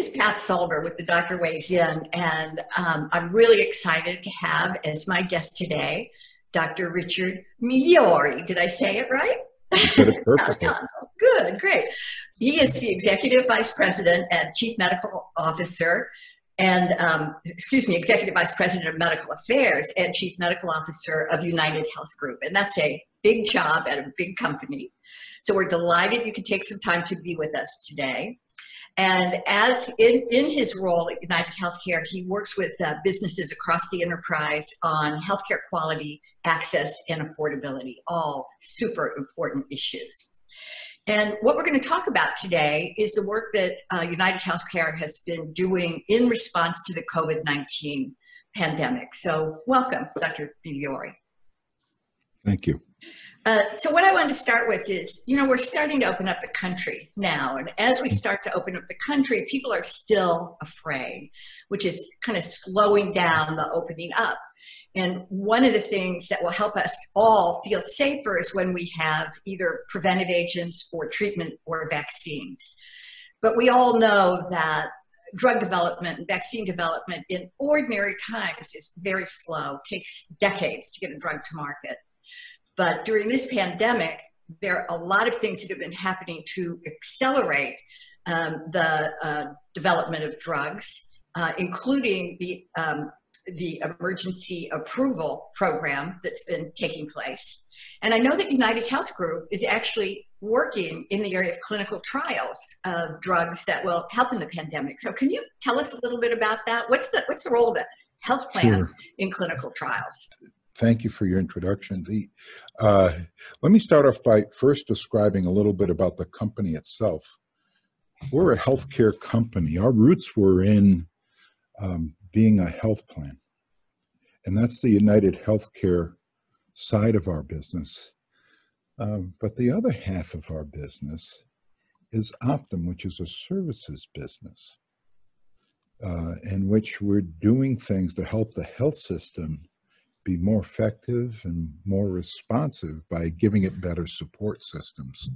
is Pat Salber with The Doctor Weighs In, and I'm really excited to have as my guest today, Dr. Richard Migliori. Did I say it right? Perfect. Good, great. He is the Executive Vice President and Chief Medical Officer, and Executive Vice President of Medical Affairs and Chief Medical Officer of United Health Group. And that's a big job at a big company. So we're delighted you could take some time to be with us today. And as in his role at United Healthcare, he works with businesses across the enterprise on healthcare quality, access, and affordability, all super important issues. And what we're going to talk about today is the work that United Healthcare has been doing in response to the COVID-19 pandemic. So welcome, Dr. Migliori. Thank you. So what I wanted to start with is, you know, we're starting to open up the country now. And as we start to open up the country, people are still afraid, which is kind of slowing down the opening up. And one of the things that will help us all feel safer is when we have either preventive agents or treatment or vaccines. But we all know that drug development and vaccine development in ordinary times is very slow, takes decades to get a drug to market. But during this pandemic, there are a lot of things that have been happening to accelerate the development of drugs, including the emergency approval program that's been taking place. And I know that United Health Group is actually working in the area of clinical trials of drugs that will help in the pandemic. So can you tell us a little bit about that? What's the role of a health plan in clinical trials? Thank you for your introduction. Let me start off by first describing a little bit about the company itself. We're a healthcare company. Our roots were in being a health plan, and that's the United Healthcare side of our business. But the other half of our business is Optum, which is a services business in which we're doing things to help the health system be more effective and more responsive by giving it better support systems.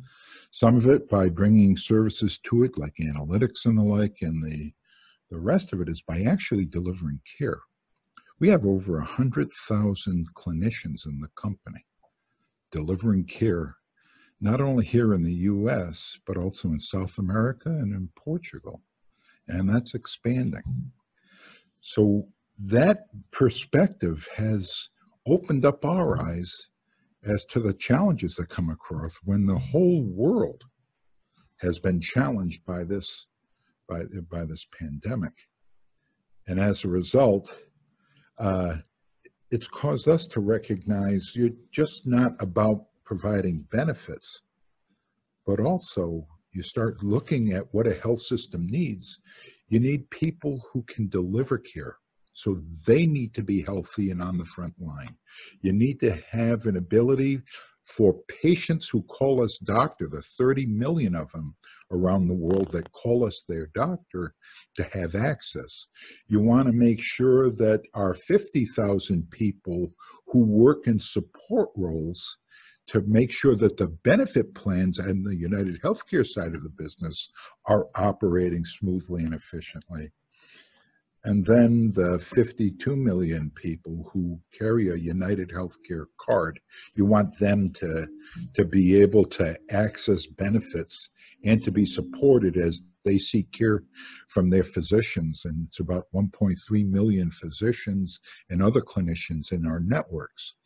Some of it by bringing services to it like analytics and the like, and the rest of it is by actually delivering care. We have over 100,000 clinicians in the company delivering care, not only here in the US, but also in South America and in Portugal. And that's expanding. So that perspective has opened up our eyes as to the challenges that come across when the whole world has been challenged by this pandemic. And as a result, it's caused us to recognize you're just not about providing benefits, but also you start looking at what a health system needs. You need people who can deliver care. So they need to be healthy and on the front line. You need to have an ability for patients who call us doctor, the 30 million of them around the world that call us their doctor, to have access. You want to make sure that our 50,000 people who work in support roles, to make sure that the benefit plans and the United Healthcare side of the business are operating smoothly and efficiently. And then the 52 million people who carry a United Healthcare card, you want them to be able to access benefits and to be supported as they seek care from their physicians. And it's about 1.3 million physicians and other clinicians in our networks.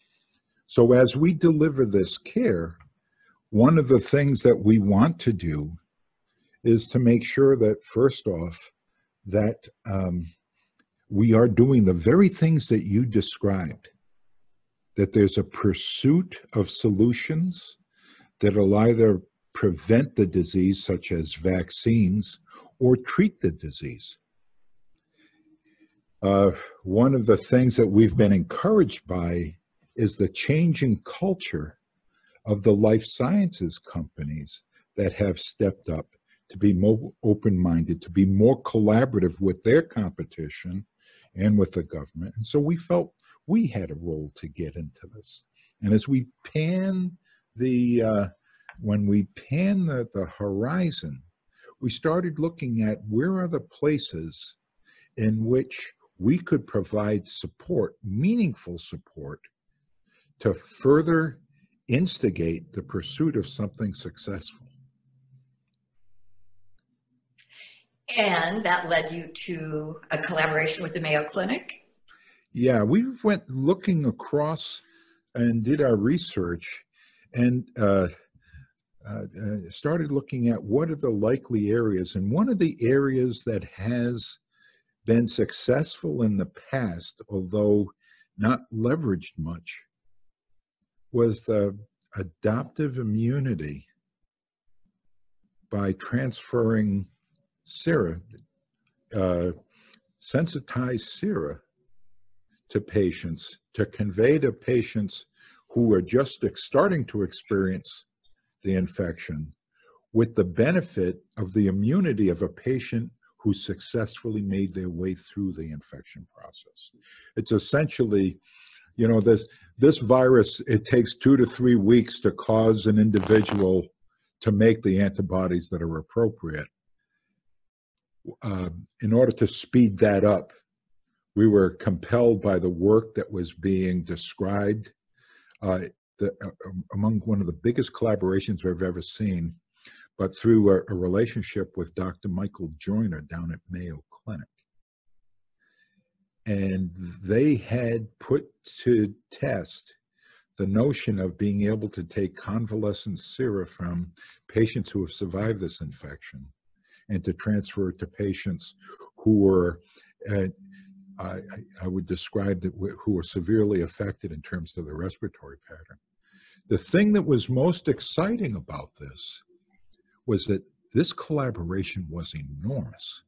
So as we deliver this care, one of the things that we want to do is to make sure that, first off, that we are doing the very things that you described, that there's a pursuit of solutions that will either prevent the disease, such as vaccines, or treat the disease. One of the things that we've been encouraged by is the changing culture of the life sciences companies that have stepped up to be more open-minded, to be more collaborative with their competition and with the government. And so we felt we had a role to get into this. And as we pan the horizon, we started looking at where are the places in which we could provide support, meaningful support, to further instigate the pursuit of something successful. And that led you to a collaboration with the Mayo Clinic? Yeah, we went looking across and did our research and started looking at what are the likely areas. And one of the areas that has been successful in the past, although not leveraged much, was the adoptive immunity by transferring sera, sensitized sera to patients to convey to patients who are just starting to experience the infection with the benefit of the immunity of a patient who successfully made their way through the infection process. It's essentially, you know, this virus, it takes 2 to 3 weeks to cause an individual to make the antibodies that are appropriate. In order to speed that up, we were compelled by the work that was being described. Among one of the biggest collaborations I've ever seen, but through a relationship with Dr. Michael Joyner down at Mayo Clinic. And they had put to test the notion of being able to take convalescent sera from patients who have survived this infection and to transfer it to patients who were, I would describe, that who were severely affected in terms of the respiratory pattern. The thing that was most exciting about this was that this collaboration was enormous,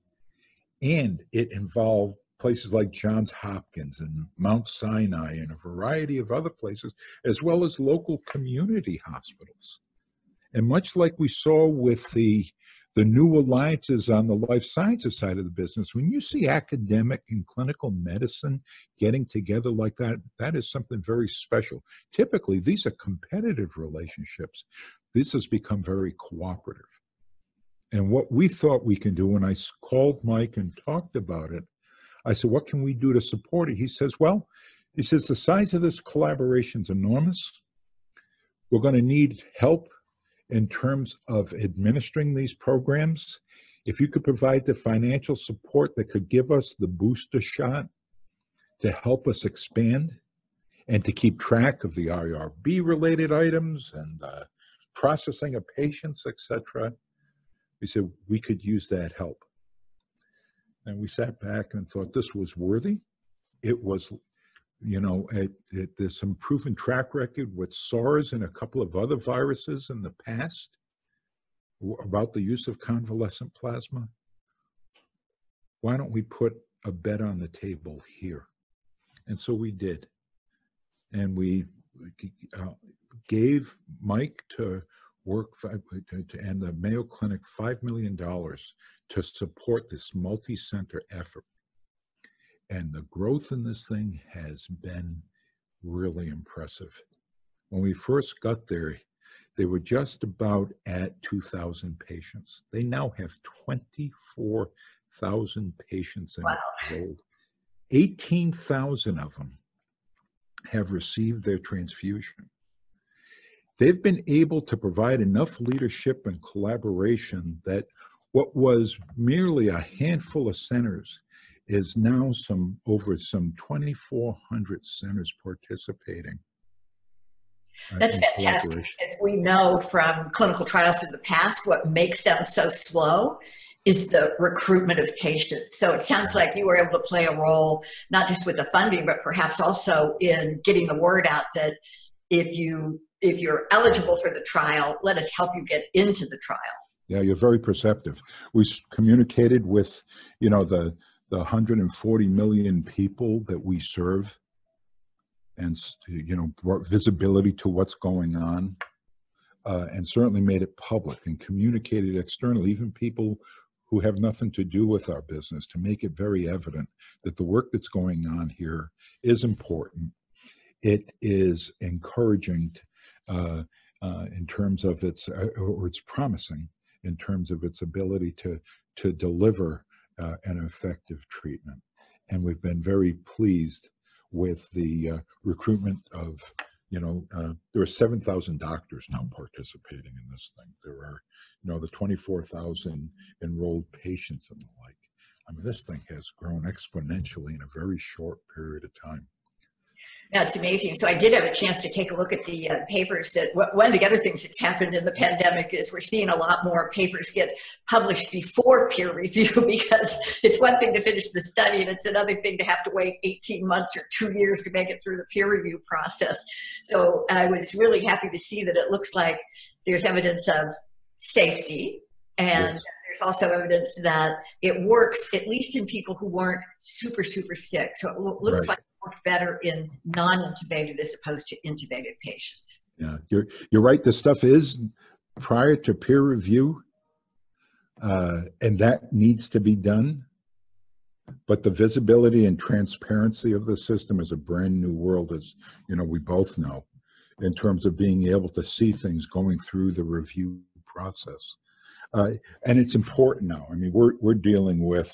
and it involved places like Johns Hopkins and Mount Sinai and a variety of other places, as well as local community hospitals. And much like we saw with the new alliances on the life sciences side of the business, when you see academic and clinical medicine getting together like that, that is something very special. Typically, these are competitive relationships. This has become very cooperative. And what we thought we can do, when I called Mike and talked about it, I said, what can we do to support it? He says, well, he says, the size of this collaboration is enormous. We're going to need help in terms of administering these programs. If you could provide the financial support that could give us the booster shot to help us expand and to keep track of the IRB related items and the processing of patients, etc., we said we could use that help. And we sat back and thought this was worthy. It was, you know, there's some proven track record with SARS and a couple of other viruses in the past about the use of convalescent plasma. Why don't we put a bet on the table here? And so we did. And we gave Mike to work and the Mayo Clinic $5 million to support this multi-center effort. And the growth in this thing has been really impressive. When we first got there, they were just about at 2,000 patients. They now have 24,000 patients enrolled. Wow. 18,000 of them have received their transfusion. They've been able to provide enough leadership and collaboration that what was merely a handful of centers is now over 2,400 centers participating. That's fantastic. As we know from clinical trials in the past, what makes them so slow is the recruitment of patients. So it sounds like you were able to play a role, not just with the funding, but perhaps also in getting the word out that if you're eligible for the trial, let us help you get into the trial. Yeah, you're very perceptive. We communicated with, you know, the 140 million people that we serve, and, you know, brought visibility to what's going on, and certainly made it public and communicated externally, even people who have nothing to do with our business, to make it very evident that the work that's going on here is important. It is encouraging in terms of its promising in terms of its ability to deliver an effective treatment. And we've been very pleased with the recruitment of, there are 7,000 doctors now participating in this thing. There are, the 24,000 enrolled patients and the like. I mean, this thing has grown exponentially in a very short period of time. Yeah, it's amazing. So I did have a chance to take a look at the papers. That one of the other things that's happened in the pandemic is we're seeing a lot more papers get published before peer review, because it's one thing to finish the study and it's another thing to have to wait 18 months or 2 years to make it through the peer review process. So I was really happy to see that it looks like there's evidence of safety, and yes. There's also evidence that it works, at least in people who weren't super, super sick. So it looks like it worked better in non-intubated as opposed to intubated patients. Yeah, you're right. This stuff is prior to peer review, and that needs to be done. But the visibility and transparency of the system is a brand new world, as we both know, in terms of being able to see things going through the review process. And it's important now. I mean, we're dealing with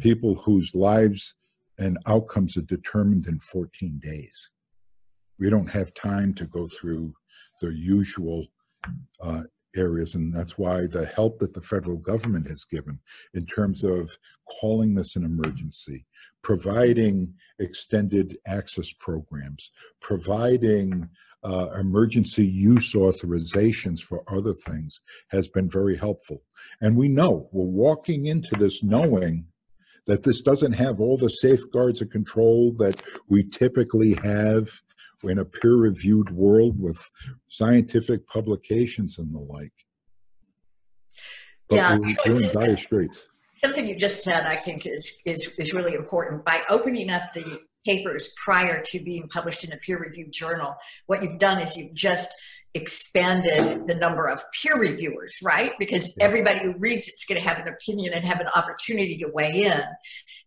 people whose lives and outcomes are determined in 14 days. We don't have time to go through the usual areas, and that's why the help that the federal government has given in terms of calling this an emergency, providing extended access programs, providing emergency use authorizations for other things has been very helpful. And we know we're walking into this knowing that this doesn't have all the safeguards of control that we typically have in a peer-reviewed world with scientific publications and the like. But yeah, we're in dire straits. Something you just said, I think, is really important. By opening up the papers prior to being published in a peer-reviewed journal, what you've done is you've just expanded the number of peer reviewers, right? Because everybody who reads it's going to have an opinion and have an opportunity to weigh in.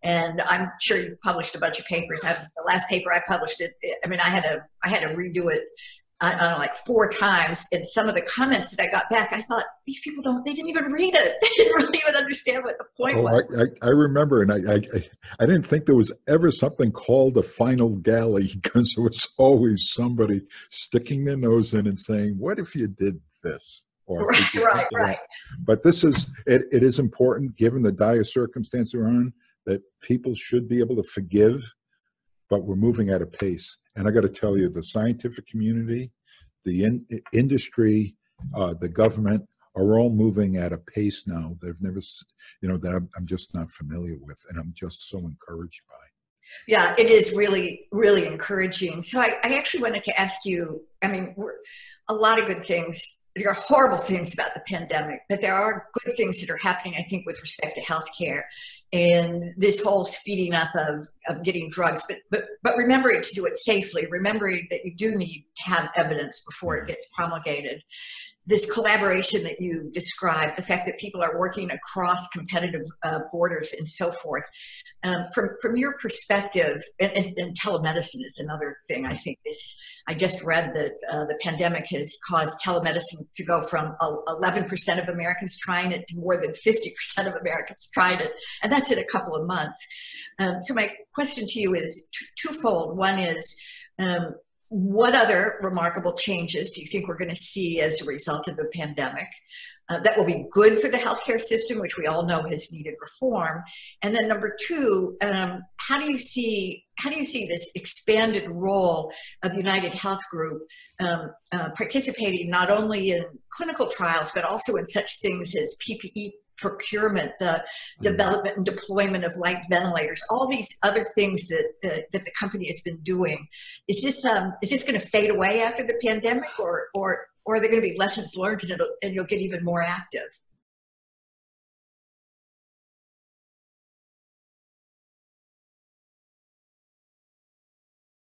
And I'm sure you've published a bunch of papers. The last paper I published, I had to redo it, I don't know, like 4 times. And some of the comments that I got back, I thought, these people they didn't even read it. They didn't really even understand what the point was. I remember, and I didn't think there was ever something called a final galley, because there was always somebody sticking their nose in and saying, what if you did this? Or right. But this is, it is important, given the dire circumstance we're on, that people should be able to forgive, but we're moving at a pace. And I got to tell you, the scientific community, the industry, the government are all moving at a pace now that I've never, that I'm just not familiar with, and I'm just so encouraged by. Yeah, it is really, really encouraging. So I actually wanted to ask you, a lot of good things. There are horrible things about the pandemic, but there are good things that are happening, I think, with respect to healthcare and this whole speeding up of getting drugs, but remembering to do it safely, remembering that you do need to have evidence before it gets promulgated. This collaboration that you described, the fact that people are working across competitive borders and so forth. From your perspective, and telemedicine is another thing, I think this, I just read that the pandemic has caused telemedicine to go from 11% of Americans trying it to more than 50% of Americans tried it. And that's in a couple of months. So my question to you is twofold. One is, what other remarkable changes do you think we're going to see as a result of the pandemic that will be good for the healthcare system, which we all know has needed reform? And then number two, how do you see this expanded role of United Health Group participating not only in clinical trials, but also in such things as PPE procurement, the development and deployment of light ventilators, all these other things that the company has been doing? Is this going to fade away after the pandemic, or are there going to be lessons learned and you'll get even more active?